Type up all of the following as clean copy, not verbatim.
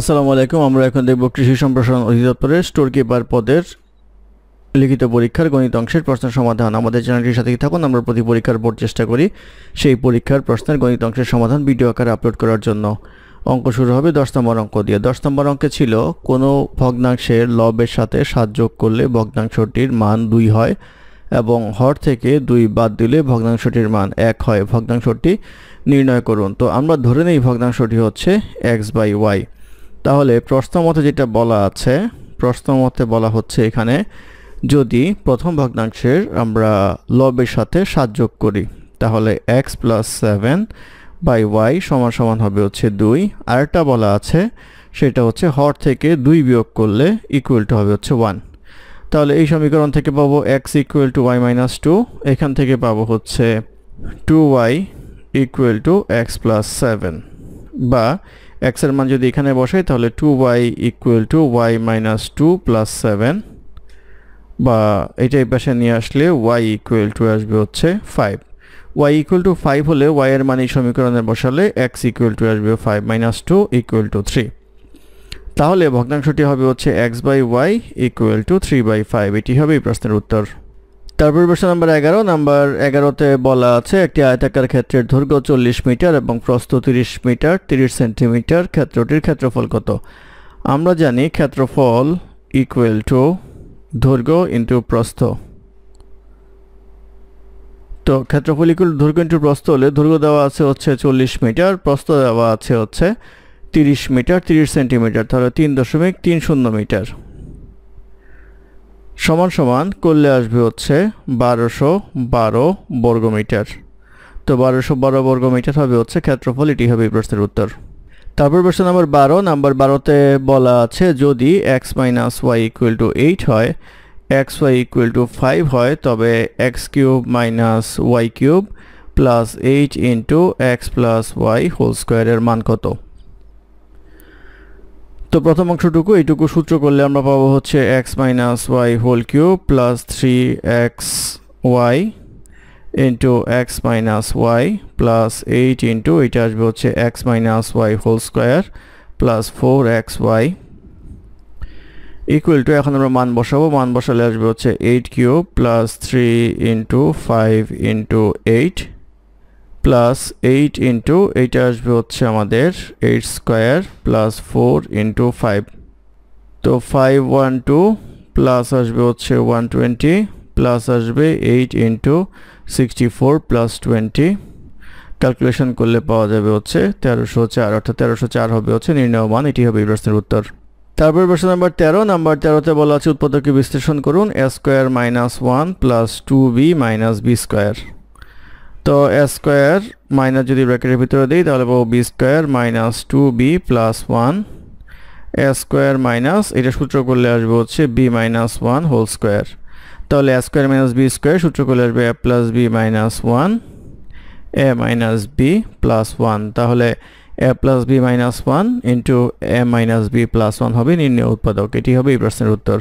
আসসালামু আলাইকুম। আমরা এখন দেখব কৃষি সম্প্রসারণ অধিদপ্তরের স্টোর কিপার পদের লিখিত পরীক্ষার গণিত অংশের প্রশ্নের সমাধান। আমাদের চ্যানেলটির সাথে থাকুন, আমরা প্রতি পরীক্ষার পর চেষ্টা করি সেই পরীক্ষার প্রশ্নের গণিত অংশের সমাধান ভিডিও আকারে আপলোড করার জন্য। অঙ্ক শুরু হবে 10 নম্বর অঙ্ক দিয়ে। 10 নম্বর অঙ্কে ছিল, কোনো ভগ্নাংশের লবের সাথে 7 যোগ করলে ভগ্নাংশটির মান 2 হয় এবং হর থেকে 2 বাদ দিলে ভগ্নাংশটির মান 1 হয়। ভগ্নাংশটি নির্ণয় করুন। তো আমরা ধরে নেই ভগ্নাংশটি হচ্ছে x/y। তাহলে প্রশ্নমতে যেটা বলা আছে, প্রশ্নমতে বলা হচ্ছে এখানে যদি প্রথম ভগ্নাংশের আমরা লবের সাথে 7 যোগ করি তাহলে x + 7/y সমান হবে হচ্ছে 2। আরেকটা বলা আছে সেটা হচ্ছে হর থেকে 2 বিয়োগ করলে ইকুয়াল টু হবে হচ্ছে 1। তাহলে এই সমীকরণ থেকে পাবো x = y - 2, এখান থেকে পাবো হচ্ছে 2y = x + 7, বা x এর মান যদি এখানে বসে তাহলে 2y = y - 2 + 7, বা এইটা এই পাশে নিয়ে আসলে y = আসবে হচ্ছে 5। y = 5 হলে y এর মান এই সমীকরণে বসালে x = আসবে 5 - 2 = 3। তাহলে ভগ্নাংশটি হবে হচ্ছে x/y = 3/5। এটি হবে এই প্রশ্নের উত্তর। তারপর প্রশ্ন নাম্বার 11। নাম্বার 11তে বলা আছে একটি আয়তাকার ক্ষেত্রের দৈর্ঘ্য 40 মিটার এবং প্রস্থ 30 মিটার 30 সেন্টিমিটার, ক্ষেত্রটির ক্ষেত্রফল কত? আমরা জানি ক্ষেত্রফল = দৈর্ঘ্য ইন্টু প্রস্থ। তো ক্ষেত্রফল = দৈর্ঘ্য ইন্টু প্রস্থ হলে দৈর্ঘ্য দেওয়া আছে হচ্ছে 40 মিটার, প্রস্থ দেওয়া আছে হচ্ছে 30 মিটার 30 সেন্টিমিটার, তাহলে 3.30 মিটার = করলে আসবে হচ্ছে 1212 বর্গমিটার। তো 1212 বর্গমিটার হবে হচ্ছে ক্ষেত্রফল। এটি হবে এই প্রশ্নের উত্তর। তারপর প্রশ্ন নাম্বার 12। নাম্বার 12তে বলা আছে যদি x - y = 8 হয়, xy = 5 হয়, তবে x³ - y³ + 8 x + y² এর মান কত? তো প্রথম অংশটুকু, এইটুকু সূত্র করলে আমরা পাবো হচ্ছে x - y³ + 3xy × x - y + 8 এটা আসবে হচ্ছে x - y² + 4xy = এখন আমরা মান বসাবো। মান বসালে আসবে হচ্ছে 8³ + 3 × 5 × 8 + 8 ইন্টু এইটা আসবে হচ্ছে আমাদের 8² + 4 × 5। তো 512 + আসবে হচ্ছে 120 + আসবে 8 × 64 + 20। ক্যালকুলেশন করলে পাওয়া যাবে হচ্ছে 1304, অর্থাৎ 1304 হবে হচ্ছে নির্ণয় মান। এটি হবে এই প্রশ্নের উত্তর। তারপর প্রশ্ন নাম্বার 13। নাম্বার 13তে বলা আছে উৎপাদককে বিশ্লেষণ করুন, a² - 1 + 2b - b²। তো a² মাইনাস যদি ব্র্যাকেটের ভিতরে দিই তাহলে পাবো b² - 2b + 1, a² মাইনাস এটা সূত্র করলে আসবে হচ্ছে b - 1 হোল স্কোয়ার। তাহলে a² - b² সূত্র করলে আসবে a + b - 1, a - b + 1। তাহলে a + b - 1 × a - b + 1 হবে নির্ণয় উৎপাদক। এটি হবে এই প্রশ্নের উত্তর।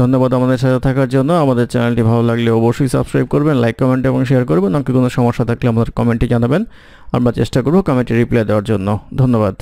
ধন্যবাদ আমাদের সাথে থাকার জন্য। আমাদের চ্যানেলটি ভালো লাগলে অবশ্যই সাবস্ক্রাইব করবেন, লাইক, কমেন্ট এবং শেয়ার করবেন। আপনার কোনো সমস্যা থাকলে আমাদের কমেন্টে জানাবেন, আমরা চেষ্টা করব কমেন্টে রিপ্লাই দেওয়ার জন্য। ধন্যবাদ।